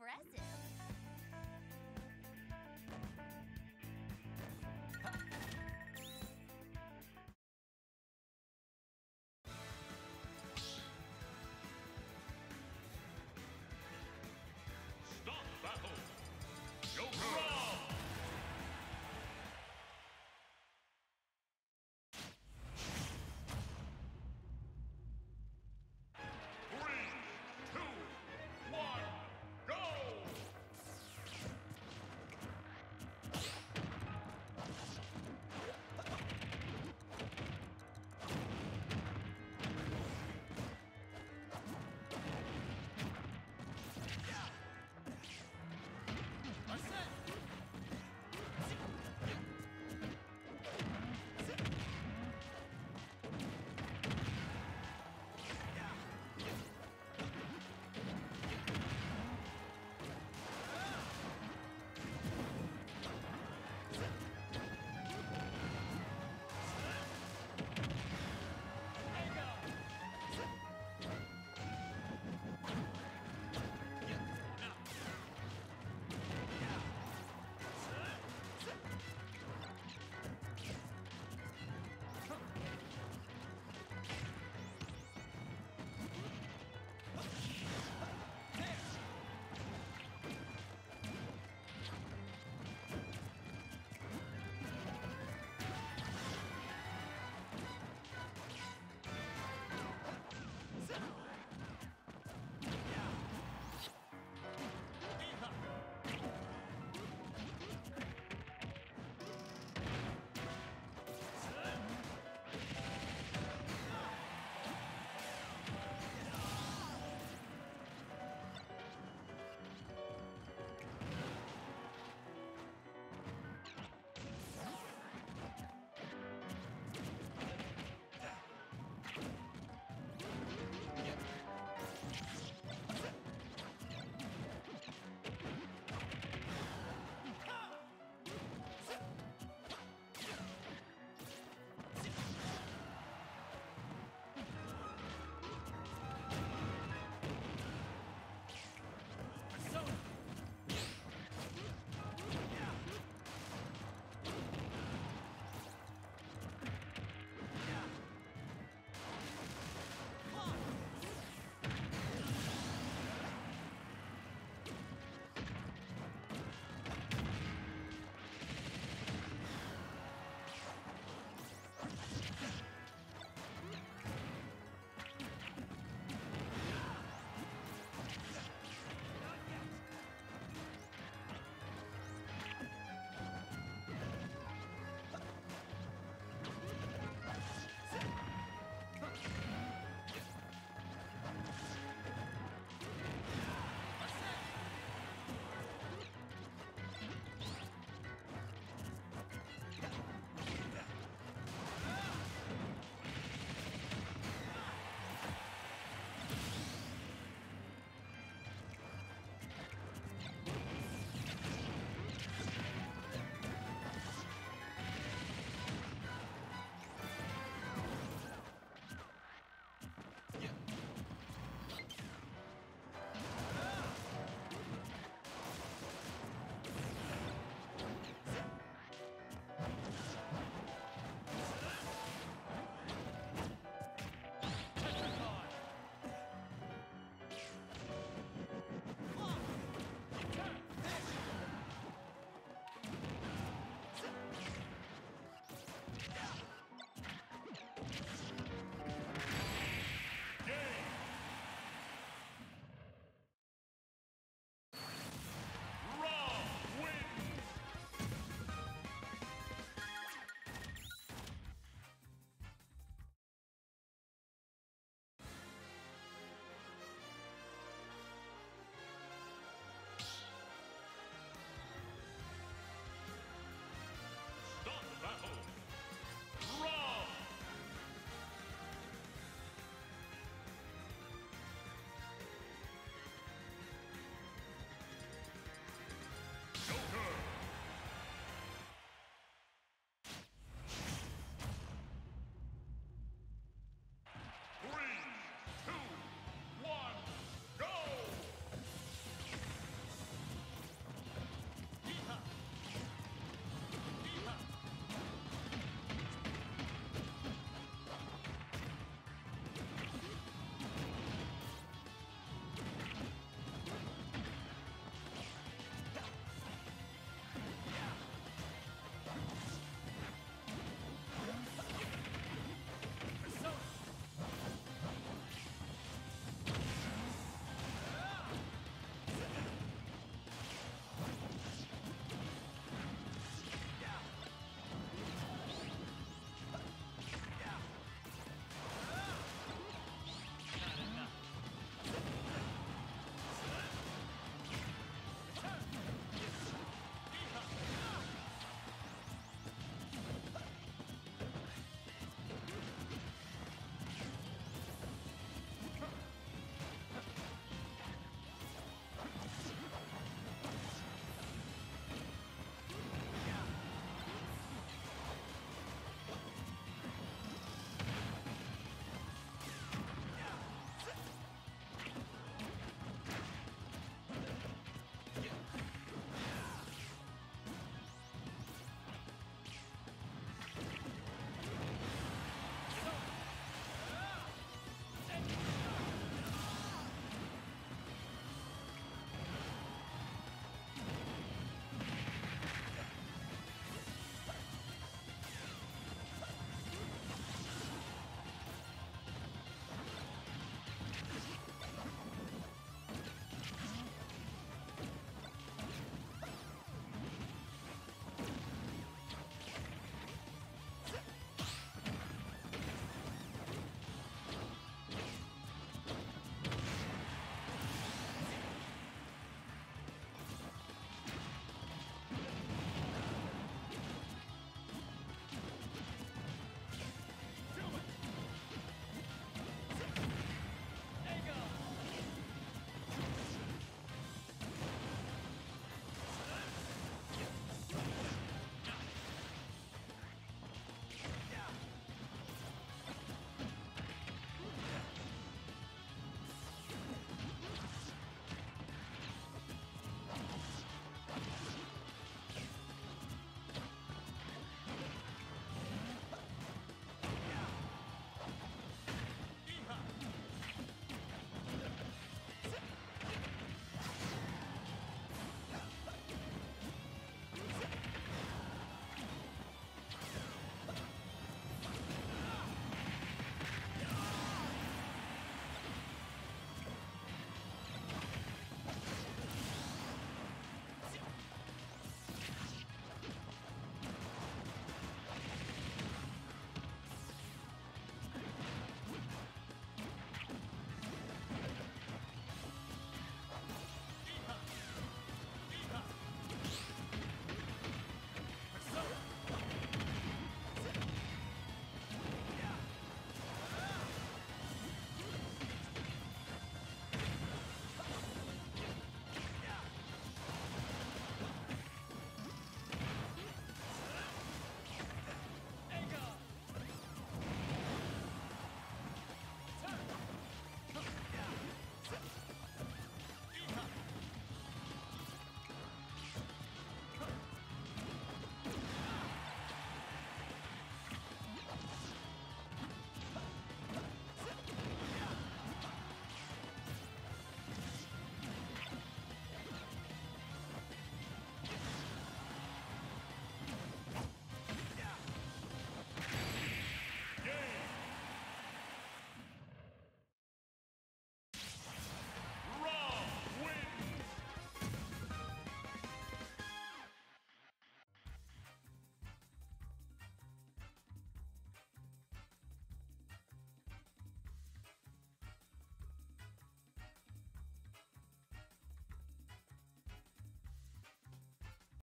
impressive.